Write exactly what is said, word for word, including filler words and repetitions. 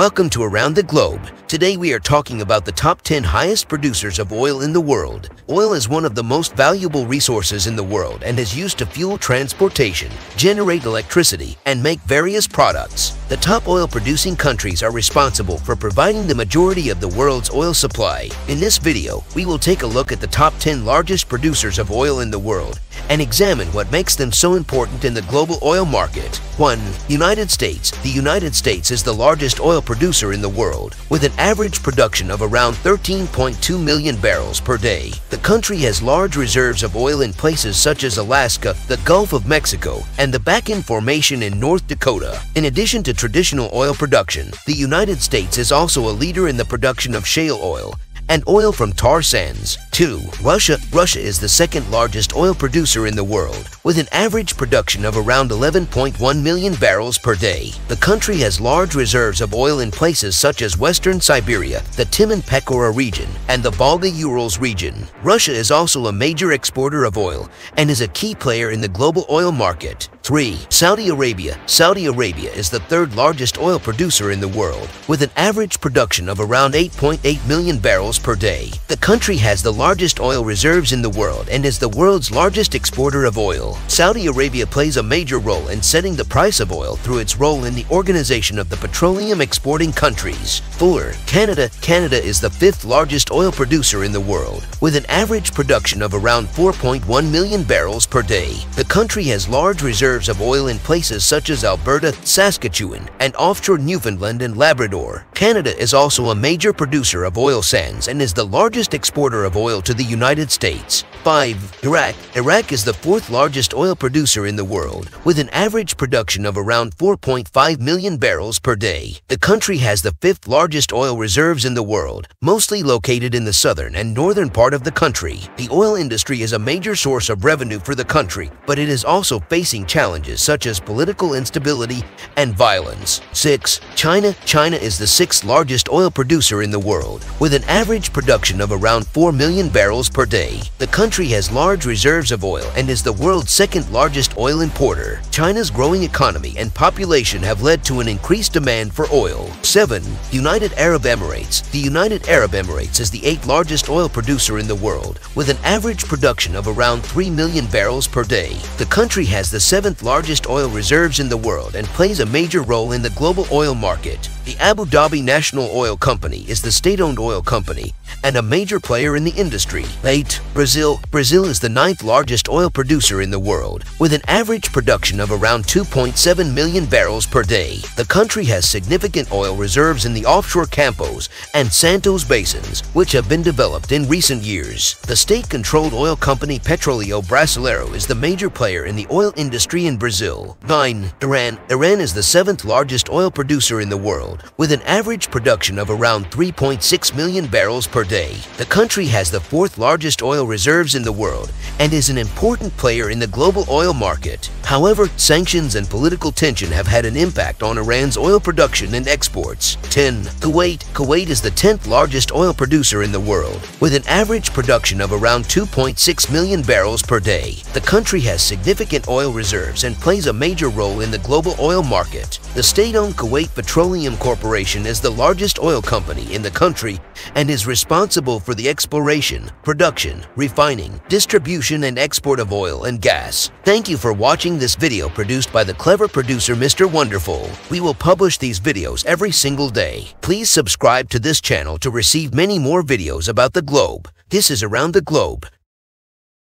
Welcome to Around the Globe. Today we are talking about the top ten highest producers of oil in the world. Oil is one of the most valuable resources in the world and is used to fuel transportation, generate electricity, and make various products. The top oil-producing countries are responsible for providing the majority of the world's oil supply. In this video, we will take a look at the top ten largest producers of oil in the world and examine what makes them so important in the global oil market. one. United States. The United States is the largest oil producer in the world, with an average production of around thirteen point two million barrels per day. The country has large reserves of oil in places such as Alaska, the Gulf of Mexico, and the Bakken Formation in North Dakota. In addition to traditional oil production, the United States is also a leader in the production of shale oil and oil from tar sands. two. Russia. Russia is the second largest oil producer in the world, with an average production of around eleven point one million barrels per day. The country has large reserves of oil in places such as Western Siberia, the Timan-Pechora region, and the Volga Urals region. Russia is also a major exporter of oil and is a key player in the global oil market. three. Saudi Arabia. Saudi Arabia is the third largest oil producer in the world, with an average production of around eight point eight million barrels per day. The country has the largest oil reserves in the world and is the world's largest exporter of oil. Saudi Arabia plays a major role in setting the price of oil through its role in the Organization of the Petroleum Exporting Countries. four. Canada. Canada is the fifth largest oil producer in the world, with an average production of around four point one million barrels per day. The country has large reserves of oil in places such as Alberta, Saskatchewan, and offshore Newfoundland and Labrador. Canada is also a major producer of oil sands and is the largest exporter of oil to the United States. five. Iraq. Iraq is the fourth largest oil producer in the world, with an average production of around four point five million barrels per day. The country has the fifth largest oil reserves in the world, mostly located in the southern and northern part of the country. The oil industry is a major source of revenue for the country, but it is also facing challenges such as political instability and violence. six. China. China is the sixth largest oil producer in the world, with an average production of around four million barrels per day. The country The country has large reserves of oil and is the world's second largest oil importer. China's growing economy and population have led to an increased demand for oil. seven. United Arab Emirates. The United Arab Emirates is the eighth largest oil producer in the world, with an average production of around three million barrels per day. The country has the seventh largest oil reserves in the world and plays a major role in the global oil market. The Abu Dhabi National Oil Company is the state-owned oil company and a major player in the industry. eight. Brazil. Brazil is the ninth largest oil producer in the world, with an average production of around two point seven million barrels per day. The country has significant oil reserves in the offshore Campos and Santos basins, which have been developed in recent years. The state-controlled oil company Petroleo Brasileiro is the major player in the oil industry in Brazil. nine. Iran. Iran is the seventh largest oil producer in the world, with an average production of around three point six million barrels per day. Day. The country has the fourth largest oil reserves in the world and is an important player in the global oil market. However, sanctions and political tension have had an impact on Iran's oil production and exports. ten. Kuwait. Kuwait is the tenth largest oil producer in the world, with an average production of around two point six million barrels per day. The country has significant oil reserves and plays a major role in the global oil market. The state-owned Kuwait Petroleum Corporation is the largest oil company in the country and is responsible Responsible for the exploration, production, refining, distribution, and export of oil and gas. Thank you for watching this video produced by the clever producer Mister Wonderful. We will publish these videos every single day. Please subscribe to this channel to receive many more videos about the globe. This is Around the Globe.